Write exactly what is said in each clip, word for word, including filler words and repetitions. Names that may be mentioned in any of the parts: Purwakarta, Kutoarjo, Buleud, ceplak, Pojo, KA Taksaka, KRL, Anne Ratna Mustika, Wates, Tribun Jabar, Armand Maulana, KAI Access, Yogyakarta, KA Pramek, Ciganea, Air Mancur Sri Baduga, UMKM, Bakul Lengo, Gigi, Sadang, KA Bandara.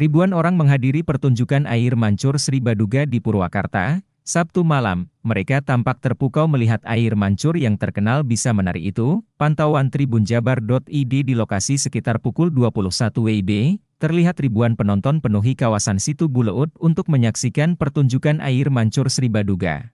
Ribuan orang menghadiri pertunjukan Air Mancur Sri Baduga di Purwakarta, Sabtu malam. Mereka tampak terpukau melihat air mancur yang terkenal bisa menari itu. Pantauan tribun jabar dot i d di lokasi sekitar pukul dua puluh satu W I B, terlihat ribuan penonton penuhi kawasan situ Buleud untuk menyaksikan pertunjukan Air Mancur Sri Baduga.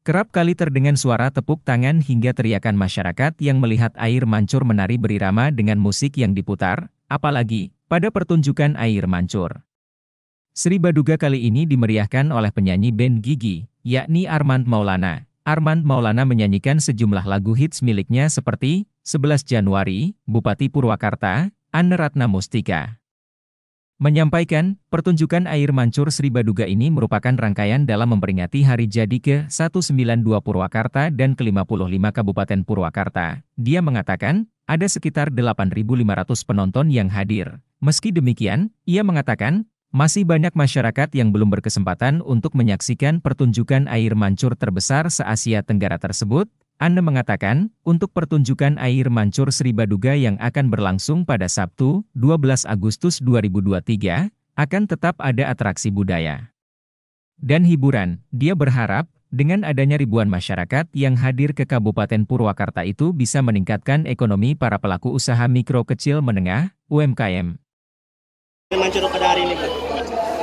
Kerap kali terdengar suara tepuk tangan hingga teriakan masyarakat yang melihat air mancur menari berirama dengan musik yang diputar, apalagi pada pertunjukan Air Mancur Sri Baduga kali ini dimeriahkan oleh penyanyi band Gigi, yakni Armand Maulana. Armand Maulana menyanyikan sejumlah lagu hits miliknya seperti sebelas Januari, Bupati Purwakarta, Anne Ratna Mustika. Menyampaikan, pertunjukan Air Mancur Sri Baduga ini merupakan rangkaian dalam memperingati hari jadi ke seratus sembilan puluh dua Purwakarta dan ke lima puluh lima Kabupaten Purwakarta. Dia mengatakan, ada sekitar delapan ribu lima ratus penonton yang hadir. Meski demikian, ia mengatakan, masih banyak masyarakat yang belum berkesempatan untuk menyaksikan pertunjukan air mancur terbesar se-Asia Tenggara tersebut. Anne mengatakan, untuk pertunjukan Air Mancur Sri Baduga yang akan berlangsung pada Sabtu, dua belas Agustus dua ribu dua puluh tiga, akan tetap ada atraksi budaya dan hiburan. Dia berharap, dengan adanya ribuan masyarakat yang hadir ke Kabupaten Purwakarta itu bisa meningkatkan ekonomi para pelaku usaha mikro kecil menengah, U M K M. Mancur pada hari ini, Bu.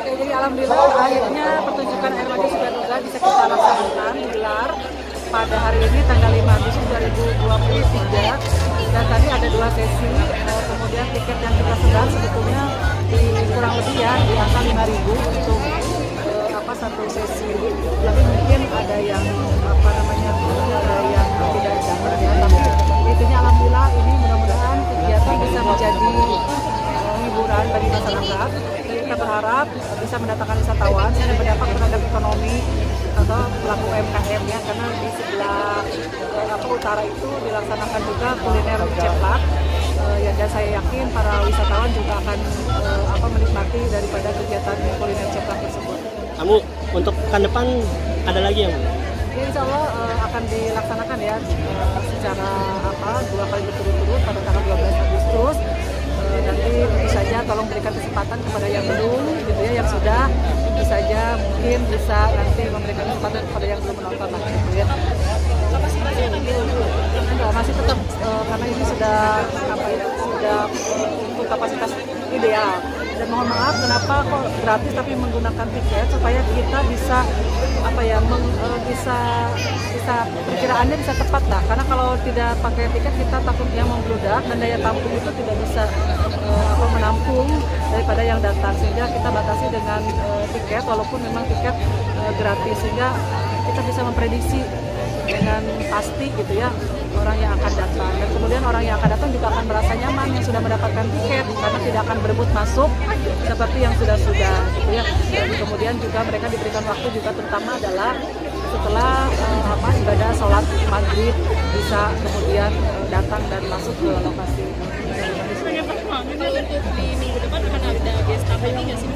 Jadi alhamdulillah akhirnya pertunjukan Air Mancur Sri Baduga bisa kita laksanakan digelar pada hari ini tanggal lima Agustus dua ribu dua puluh tiga, dan tadi ada dua sesi. Kemudian tiket yang kita sedang sebetulnya di kurang lebih ya di angka lima ribu untuk eh, apa satu sesi. Tapi mungkin ada yang apa namanya ada yang tidak dicatat ya. Tapi intinya alhamdulillah ini mudah-mudahan kegiatan bisa menjadi hiburan bagi masyarakat. Kita berharap bisa mendatangkan wisatawan dan berdampak terhadap ekonomi atau pelaku U M K M ya, karena di sebelah apa utara itu dilaksanakan juga kuliner ceplak uh, ya, dan saya yakin para wisatawan juga akan uh, apa menikmati daripada kegiatan kuliner ceplak tersebut. Kamu untuk pekan depan ada lagi yang Insya Allah uh, akan dilaksanakan ya uh, secara apa dua kali berturut-turut pada tanggal dua belas Agustus. Nanti tentu saja tolong berikan kesempatan kepada yang belum, gitu ya, yang sudah tentu saja mungkin bisa nanti memberikan kesempatan kepada yang belum menonton lagi, gitu ya. Enggak, masih tetap uh, karena ini sudah apa ya, sudah untuk kapasitas ideal. Dan mohon maaf kenapa kok gratis tapi menggunakan tiket, supaya kita bisa apa ya meng, uh, bisa bisa perkiraannya bisa tepat lah, karena kalau tidak pakai tiket kita takutnya membludak dan daya tampung itu tidak bisa uh, apa menampung daripada yang datang, sehingga kita batasi dengan uh, tiket, walaupun memang tiket uh, gratis, sehingga kita bisa memprediksi dengan pasti gitu ya orang yang akan datang, dan kemudian orang yang akan datang juga akan merasa nyaman yang sudah mendapatkan tiket, karena tidak akan berebut masuk seperti yang sudah-sudah gitu ya. Dan kemudian juga mereka diberikan waktu juga, terutama adalah setelah eh, apa ibadah sholat maghrib bisa kemudian eh, datang dan masuk ke lokasi. Untuk di minggu depan akan ada guest ini nggak sih?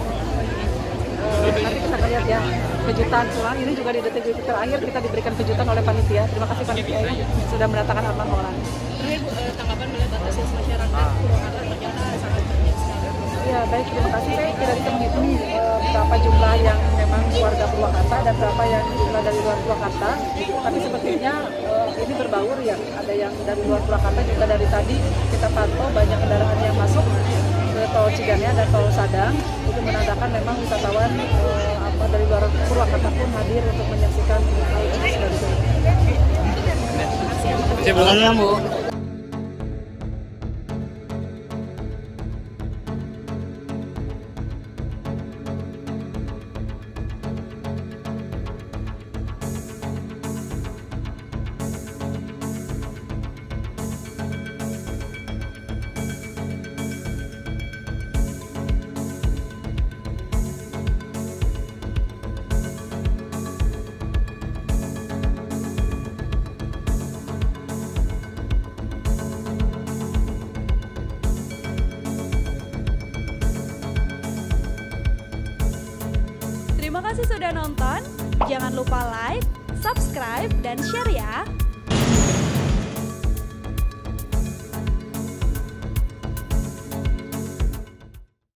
Nanti kita akan lihat ya kejutan selang ini juga di detik-detik terakhir kita diberikan kejutan oleh panitia. Terima kasih panitia ya, sudah mendatangkan Armand Maulana. Terakhir Bu, tanggapan melihat antusias masyarakat Purwakarta ternyata sangat banyak sekali. Ya baik, terima kasih. Saya tidak bisa menghitung uh, berapa jumlah yang memang warga Purwakarta dan berapa yang jumlah dari luar Purwakarta. Tapi sepertinya uh, ini berbaur ya, ada yang dari luar Purwakarta juga. Dari tadi kita pantau banyak kendaraan yang masuk ke tol Ciganea dan tol Sadang, itu menandakan memang wisatawan uh, apa dari luar Purwakarta pun hadir untuk menyaksikan hal ini sebagai Terima kasih sudah nonton, jangan lupa like, subscribe, dan share ya!